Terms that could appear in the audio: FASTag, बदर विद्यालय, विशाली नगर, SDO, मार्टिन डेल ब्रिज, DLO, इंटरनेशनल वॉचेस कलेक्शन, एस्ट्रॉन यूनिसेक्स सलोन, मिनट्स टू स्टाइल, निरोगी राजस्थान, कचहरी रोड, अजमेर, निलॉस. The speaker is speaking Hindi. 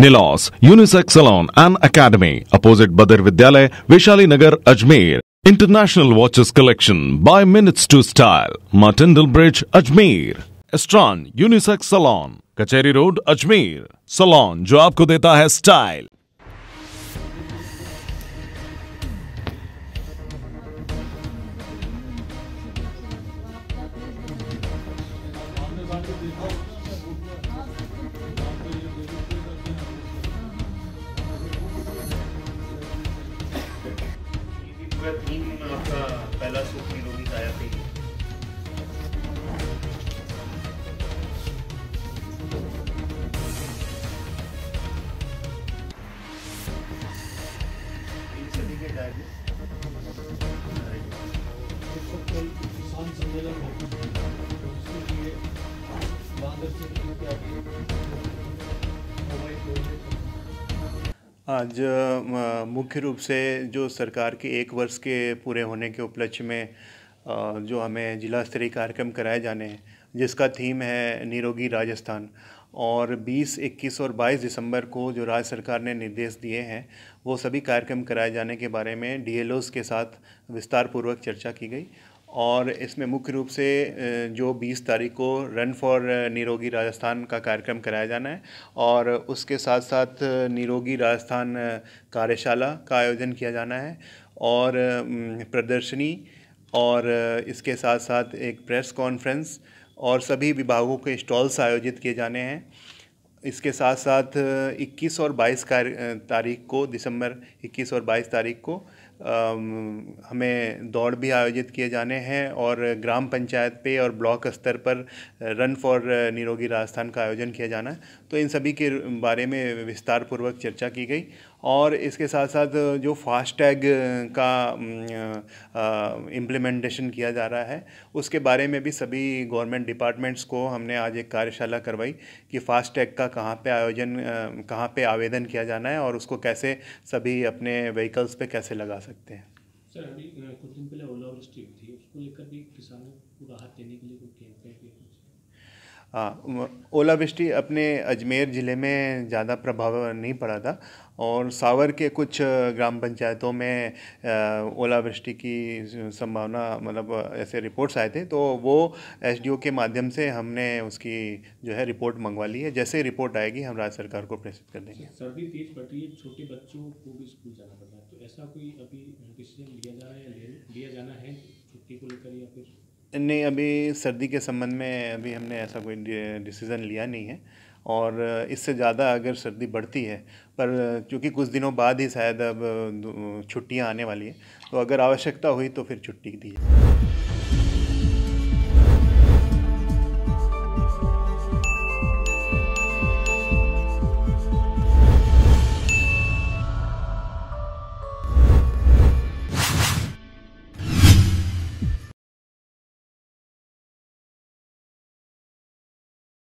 निलॉस unisex salon and academy opposite बदर विद्यालय, विशाली नगर, अजमेर। इंटरनेशनल वॉचेस कलेक्शन by मिनट्स टू स्टाइल, मार्टिन डेल ब्रिज, अजमेर। एस्ट्रॉन यूनिसेक्स सलोन, कचहरी रोड, अजमेर। सलोन जो आपको देता है स्टाइल। आपका पहला सूट निरोगी आया थी। आज मुख्य रूप से जो सरकार के एक वर्ष के पूरे होने के उपलक्ष्य में जो हमें जिला स्तरीय कार्यक्रम कराए जाने हैं, जिसका थीम है निरोगी राजस्थान। और 20, 21 और 22 दिसंबर को जो राज्य सरकार ने निर्देश दिए हैं, वो सभी कार्यक्रम कराए जाने के बारे में DLOs के साथ विस्तारपूर्वक चर्चा की गई। और इसमें मुख्य रूप से जो 20 तारीख को रन फॉर निरोगी राजस्थान का कार्यक्रम कराया जाना है, और उसके साथ साथ निरोगी राजस्थान कार्यशाला का आयोजन किया जाना है, और प्रदर्शनी, और इसके साथ साथ एक प्रेस कॉन्फ्रेंस, और सभी विभागों के स्टॉल्स आयोजित किए जाने हैं। इसके साथ साथ 21 और 22 तारीख को, दिसंबर 21 और 22 तारीख को हमें दौड़ भी आयोजित किए जाने हैं, और ग्राम पंचायत पे और ब्लॉक स्तर पर रन फॉर निरोगी राजस्थान का आयोजन किया जाना है। तो इन सभी के बारे में विस्तारपूर्वक चर्चा की गई। और इसके साथ साथ जो फास्टैग का इम्प्लीमेंटेशन किया जा रहा है, उसके बारे में भी सभी गवर्नमेंट डिपार्टमेंट्स को हमने आज एक कार्यशाला करवाई कि फास्टैग का कहाँ पे आवेदन किया जाना है, और उसको कैसे सभी अपने व्हीकल्स पे कैसे लगा सकते हैं। सर, अभी कुछ दिन पहले ओलावृष्टि हुई थी, उसको लेकर भी किसानों को राहत देने के लिए कोई कैंपेन है? हाँ, ओलावृष्टि अपने अजमेर ज़िले में ज़्यादा प्रभाव नहीं पड़ा था, और सावर के कुछ ग्राम पंचायतों में ओलावृष्टि की संभावना, मतलब ऐसे रिपोर्ट्स आए थे, तो वो SDO के माध्यम से हमने उसकी जो है रिपोर्ट मंगवा ली है। जैसे रिपोर्ट आएगी हम राज्य सरकार को प्रेषित कर देंगे। सर्दी तेज पड़ रही है, छोटे बच्चों को भी स्कूल जाना पड़ रहा है, तो ऐसा कोई अभी डिसीजन लिया जाना है छुट्टी को लेकर, या फिर नहीं? अभी सर्दी के संबंध में अभी हमने ऐसा कोई डिसीज़न लिया नहीं है, और इससे ज़्यादा अगर सर्दी बढ़ती है, पर क्योंकि कुछ दिनों बाद ही शायद अब छुट्टियां आने वाली है, तो अगर आवश्यकता हुई तो फिर छुट्टी दी जाए।